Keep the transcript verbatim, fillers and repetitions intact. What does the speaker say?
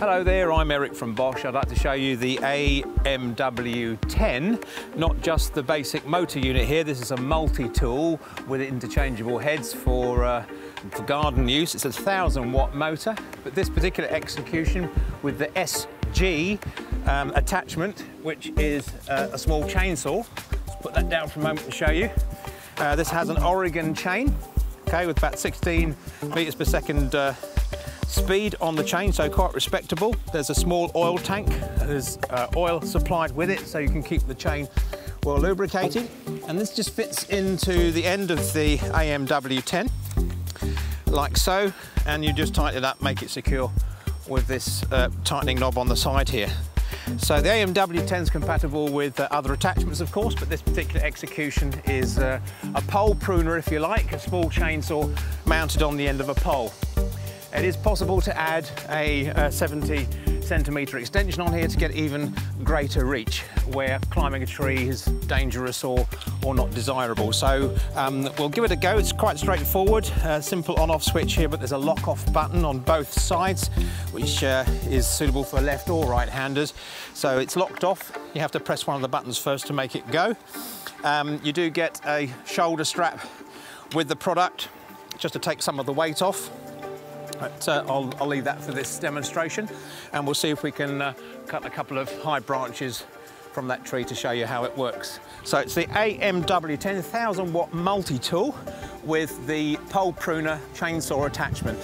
Hello there, I'm Eric from Bosch. I'd like to show you the A M W ten, not just the basic motor unit here. This is a multi-tool with interchangeable heads for, uh, for garden use. It's a one thousand watt motor, but this particular execution with the S G um, attachment, which is uh, a small chainsaw. Let's put that down for a moment to show you. Uh, this has an Oregon chain, okay, with about sixteen meters per second uh, speed on the chain, so quite respectable. There's a small oil tank. There's uh, oil supplied with it, so you can keep the chain well lubricated. And this just fits into the end of the A M W ten, like so, and you just tighten it up, make it secure with this uh, tightening knob on the side here. So the A M W ten is compatible with uh, other attachments, of course, but this particular execution is uh, a pole pruner, if you like, a small chainsaw mounted on the end of a pole. It is possible to add a uh, seventy centimetre extension on here to get even greater reach where climbing a tree is dangerous or, or not desirable. So um, we'll give it a go. It's quite straightforward, uh, simple on-off switch here, but there's a lock-off button on both sides, which uh, is suitable for left or right-handers. So it's locked off. You have to press one of the buttons first to make it go. Um, you do get a shoulder strap with the product just to take some of the weight off. But uh, I'll, I'll leave that for this demonstration, and we'll see if we can uh, cut a couple of high branches from that tree to show you how it works. So it's the A M W ten one thousand watt multi-tool with the pole pruner chainsaw attachment.